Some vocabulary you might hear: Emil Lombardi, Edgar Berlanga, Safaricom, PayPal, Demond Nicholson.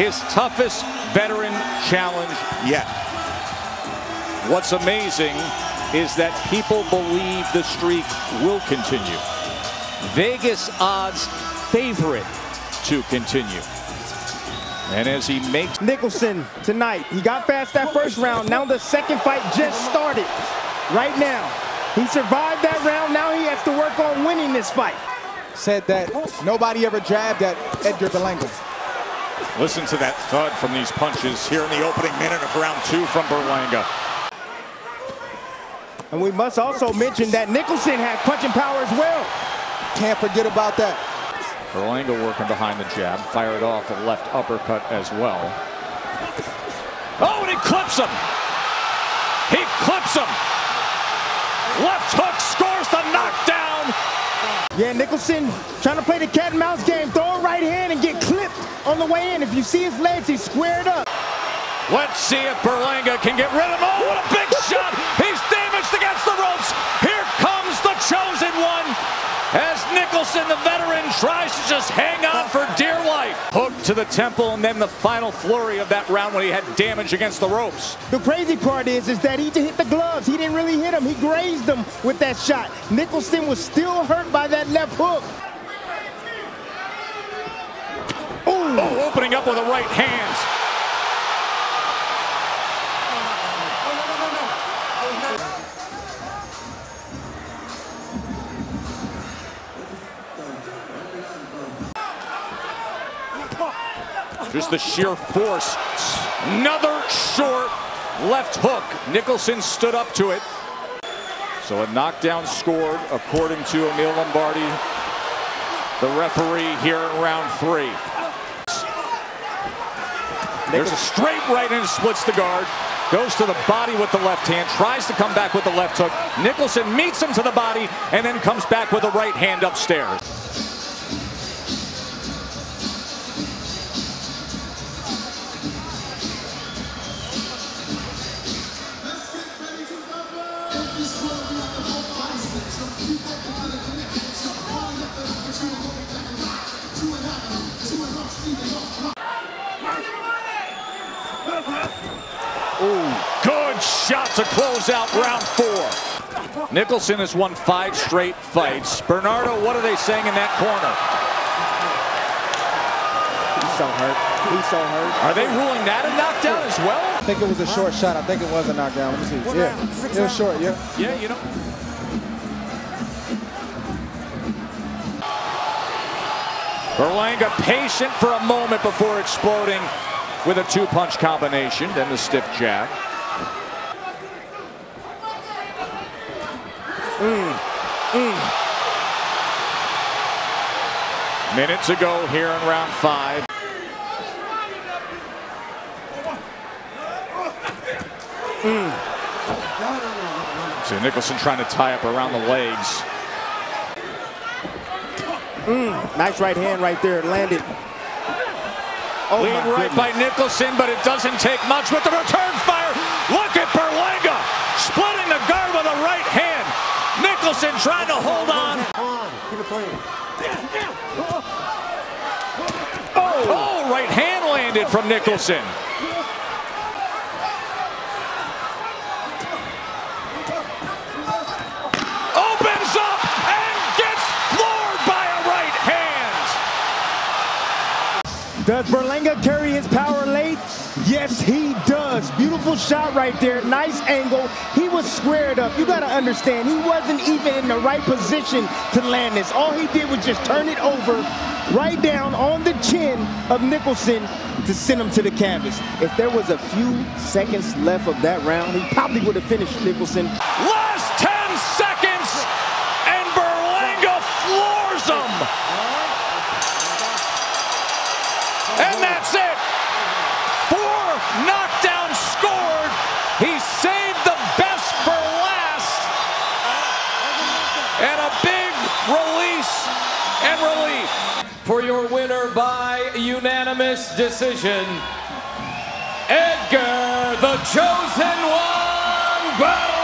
his toughest veteran challenge yet. What's amazing is that people believe the streak will continue. Vegas odds favorite to continue. And as he makes Nicholson tonight, he got past that first round. Now the second fight just started right now. He survived that round. Now he has to work on winning this fight. Said that nobody ever jabbed at Edgar Berlanga. Listen to that thud from these punches here in the opening minute of round two from Berlanga. And we must also mention that Nicholson had punching power as well. Can't forget about that. Berlanga working behind the jab, fired off a left uppercut as well. Oh, and he clips him! He clips him! Left hook scores the knockdown! Yeah, Nicholson trying to play the cat and mouse game. Throw a right hand and get clipped on the way in. If you see his legs, he's squared up. Let's see if Berlanga can get rid of him. Oh, what a big shot! He's damaged against the ropes! Here comes the chosen one! As Nicholson, the veteran, tries to just hang on for dear life. Hook to the temple, and then the final flurry of that round when he had damage against the ropes. The crazy part is that he hit the gloves. He didn't really hit him. He grazed him with that shot. Nicholson was still hurt by that left hook. Ooh. Oh, opening up with a right hand. Just the sheer force. Another short left hook. Nicholson stood up to it. So a knockdown scored, according to Emil Lombardi, the referee here in round three. There's a straight right and splits the guard. Goes to the body with the left hand. Tries to come back with the left hook. Nicholson meets him to the body and then comes back with the right hand upstairs. Ooh, good shot to close out round four. Nicholson has won 5 straight fights. Bernardo, what are they saying in that corner? He's so hurt. He's so hurt. Are they ruling that a knockdown as well? I think it was a short shot. I think it was a knockdown. Let me see. Yeah, it was short. Yeah. Yeah, you know. Berlanga patient for a moment before exploding with a 2-punch combination, then the stiff jab. Minutes ago here in round 5. So Nicholson trying to tie up around the legs. Nice right hand right there, landed. Oh, lead right by Nicholson, but it doesn't take much with the return fire. Look at Berlanga splitting the guard with a right hand. Nicholson trying to hold on. Oh, right hand landed from Nicholson. Does Berlanga carry his power late? Yes, he does. Beautiful shot right there. Nice angle. He was squared up. You got to understand, he wasn't even in the right position to land this. All he did was just turn it over, right down on the chin of Nicholson to send him to the canvas. If there was a few seconds left of that round, he probably would have finished Nicholson. Last 10 seconds, and Berlanga floors him. And that's it. 4 knockdowns scored. He saved the best for last. And a big release and relief. For your winner by unanimous decision, Edgar, the chosen one, Berlanga.